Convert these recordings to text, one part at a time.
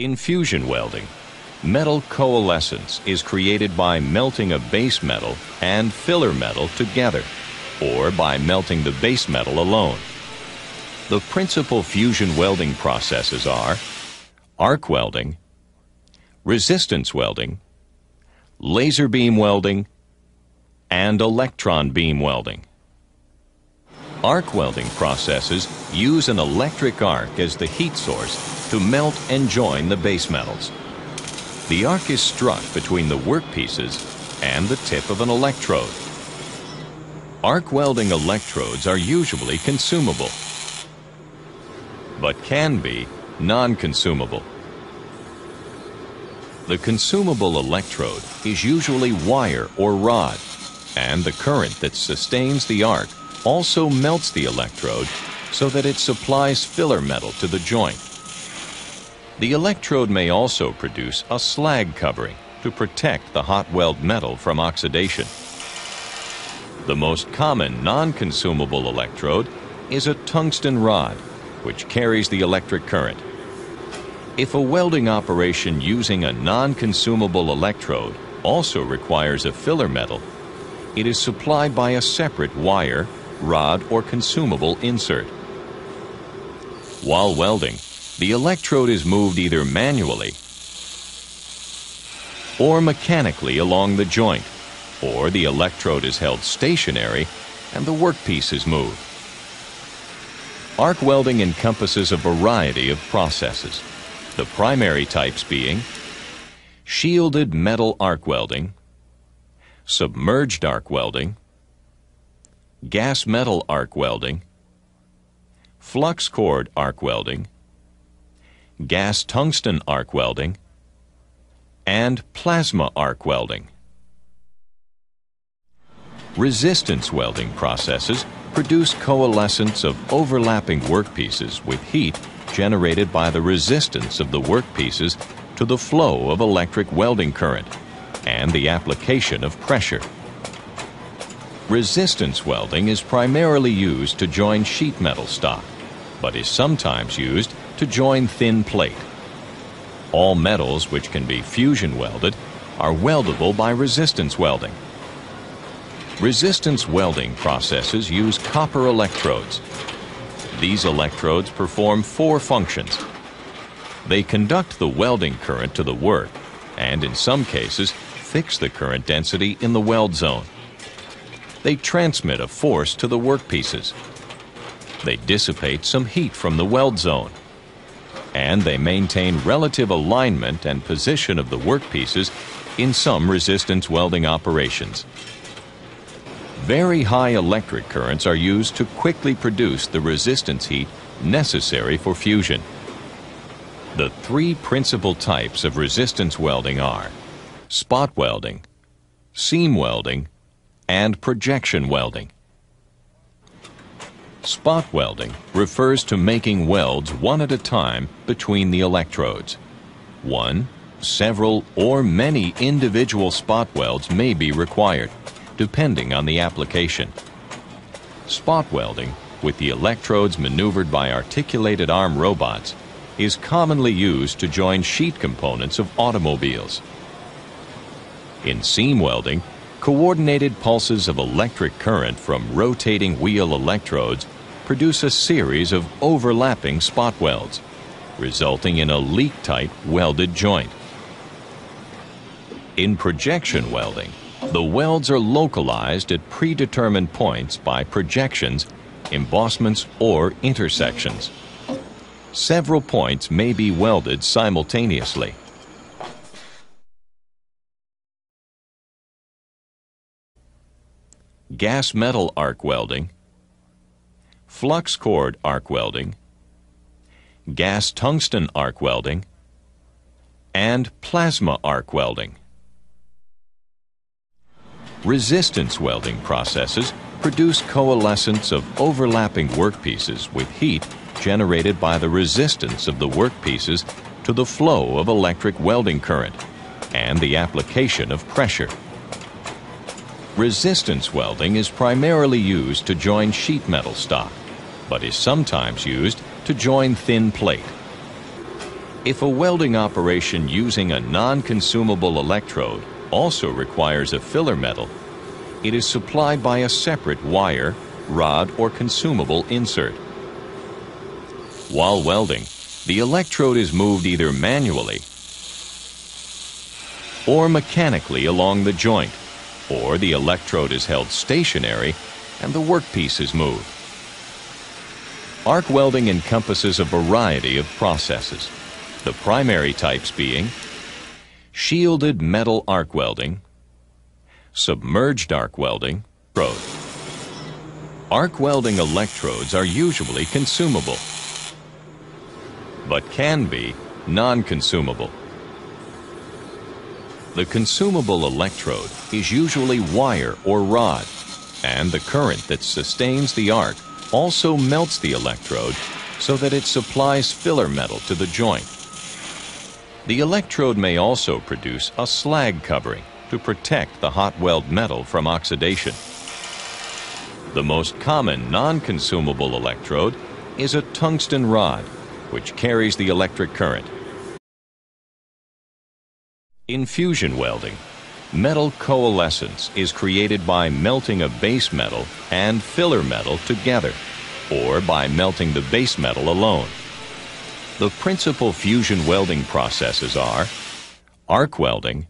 In fusion welding, metal coalescence is created by melting a base metal and filler metal together, or by melting the base metal alone. The principal fusion welding processes are arc welding, resistance welding, laser beam welding, and electron beam welding. Arc welding processes use an electric arc as the heat source to melt and join the base metals. The arc is struck between the workpieces and the tip of an electrode. Arc welding electrodes are usually consumable, but can be non-consumable. The consumable electrode is usually wire or rod, and the current that sustains the arc also melts the electrode so that it supplies filler metal to the joint. The electrode may also produce a slag covering to protect the hot weld metal from oxidation. The most common non-consumable electrode is a tungsten rod, which carries the electric current. If a welding operation using a non-consumable electrode also requires a filler metal, it is supplied by a separate wire, rod, or consumable insert. While welding, the electrode is moved either manually or mechanically along the joint, or the electrode is held stationary and the workpiece is moved. Arc welding encompasses a variety of processes, the primary types being shielded metal arc welding, submerged arc welding, gas metal arc welding, flux cord arc welding, gas tungsten arc welding, and plasma arc welding. Resistance welding processes produce coalescence of overlapping workpieces with heat generated by the resistance of the workpieces to the flow of electric welding current and the application of pressure. Resistance welding is primarily used to join sheet metal stock, but is sometimes used to join thin plate. All metals which can be fusion welded are weldable by resistance welding. Resistance welding processes use copper electrodes. These electrodes perform four functions. They conduct the welding current to the work, and in some cases, fix the current density in the weld zone. They transmit a force to the workpieces. They dissipate some heat from the weld zone. And they maintain relative alignment and position of the workpieces in some resistance welding operations. Very high electric currents are used to quickly produce the resistance heat necessary for fusion. The three principal types of resistance welding are spot welding, seam welding, and projection welding. Spot welding refers to making welds one at a time between the electrodes. One, several, or many individual spot welds may be required, depending on the application. Spot welding, with the electrodes maneuvered by articulated arm robots, is commonly used to join sheet components of automobiles. In seam welding, coordinated pulses of electric current from rotating wheel electrodes produce a series of overlapping spot welds, resulting in a leak-tight welded joint. In projection welding, the welds are localized at predetermined points by projections, embossments, or intersections. Several points may be welded simultaneously. Gas metal arc welding, flux cord arc welding, gas tungsten arc welding, and plasma arc welding. Resistance welding processes produce coalescence of overlapping workpieces with heat generated by the resistance of the workpieces to the flow of electric welding current and the application of pressure. Resistance welding is primarily used to join sheet metal stock, but is sometimes used to join thin plate. If a welding operation using a non-consumable electrode also requires a filler metal, it is supplied by a separate wire, rod, or consumable insert. While welding, the electrode is moved either manually or mechanically along the joint, or the electrode is held stationary and the workpiece is moved. Arc welding encompasses a variety of processes, the primary types being shielded metal arc welding, submerged arc welding, electrode. Arc welding electrodes are usually consumable, but can be non-consumable. The consumable electrode is usually wire or rod, and the current that sustains the arc also melts the electrode so that it supplies filler metal to the joint. The electrode may also produce a slag covering to protect the hot weld metal from oxidation. The most common non-consumable electrode is a tungsten rod, which carries the electric current. In fusion welding, metal coalescence is created by melting a base metal and filler metal together, or by melting the base metal alone. The principal fusion welding processes are arc welding,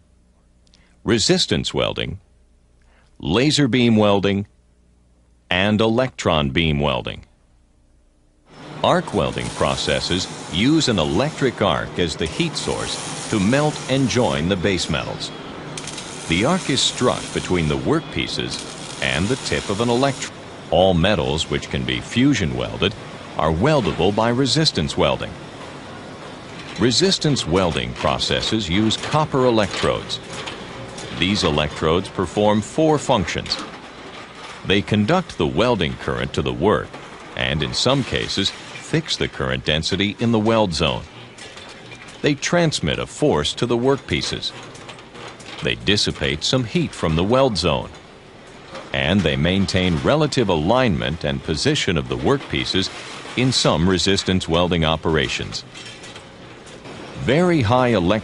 resistance welding, laser beam welding, and electron beam welding. Arc welding processes use an electric arc as the heat source to melt and join the base metals. The arc is struck between the workpieces and the tip of an electrode. All metals which can be fusion welded are weldable by resistance welding. Resistance welding processes use copper electrodes. These electrodes perform four functions. They conduct the welding current to the work, and in some cases, fix the current density in the weld zone. They transmit a force to the workpieces. They dissipate some heat from the weld zone. And they maintain relative alignment and position of the workpieces in some resistance welding operations. Very high electric